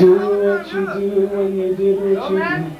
Do what you do when you did what you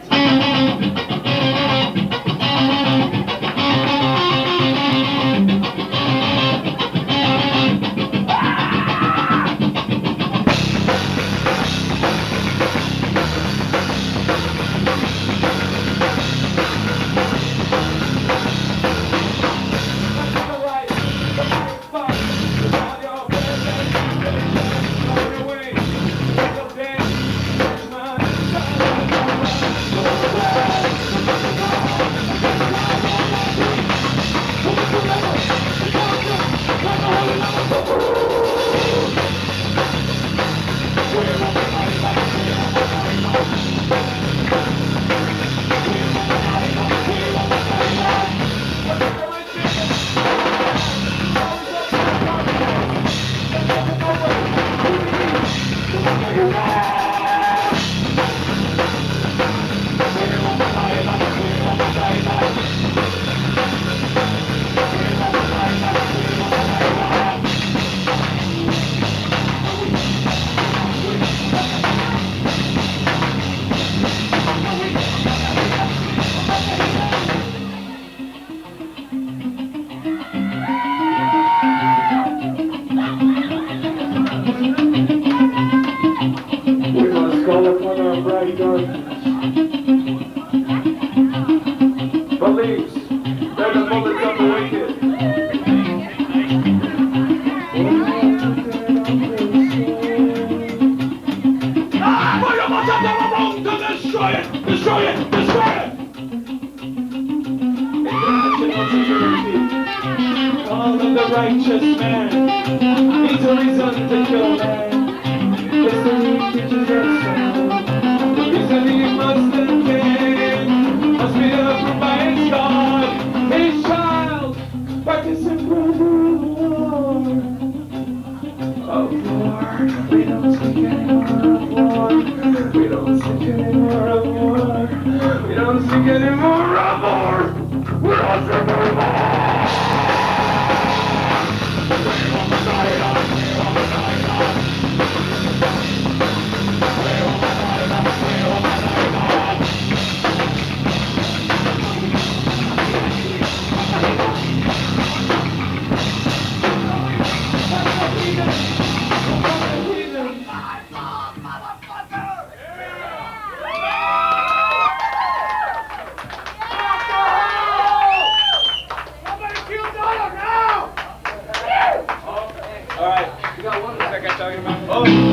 Oh!